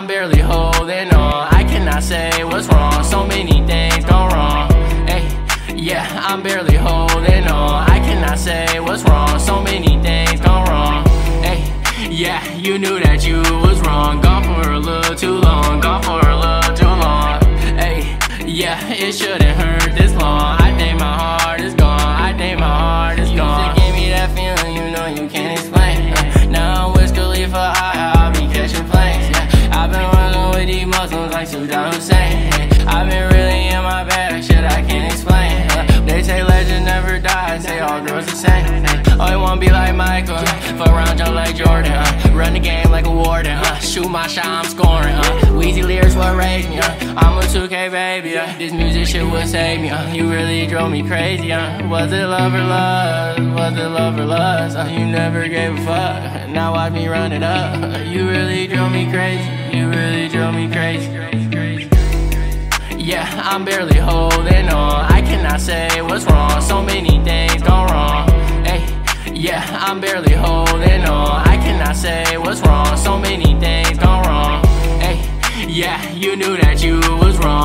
I'm barely holding on. I cannot say what's wrong, so many things go wrong. Hey, yeah, I'm barely holding on. I cannot say what's wrong, so many things go wrong. Hey, yeah, you knew that you was wrong. Gone for a little too long, gone for a little too long. Hey, yeah, it shouldn't hurt this long. I think my heart is gone, I think my heart is gone. You just gave me that feeling, you know you can't explain. Now I'm with Khalifa, I'll be catching planes. I've been running with these Muslims like Saddam Hussein. I've been really in my bag, shit I can't explain. They say legend never dies, say all girls the same. Oh, it won't be like Michael, fuck around jump like Jordan. Run the game like a warden, shoot my shot, I'm scoring. Wheezy lyrics what raised me, I'm a 2K baby. This music shit would save me, you really drove me crazy. Was it love or lust? Was it love or lust? You never gave a fuck, now watch me run it up. You really drove me crazy. You really drove me crazy. Yeah, I'm barely holding on. I cannot say what's wrong, so many things go wrong. Hey, yeah, I'm barely holding on. I cannot say what's wrong, so many things go wrong. Hey, yeah, you knew that you was wrong.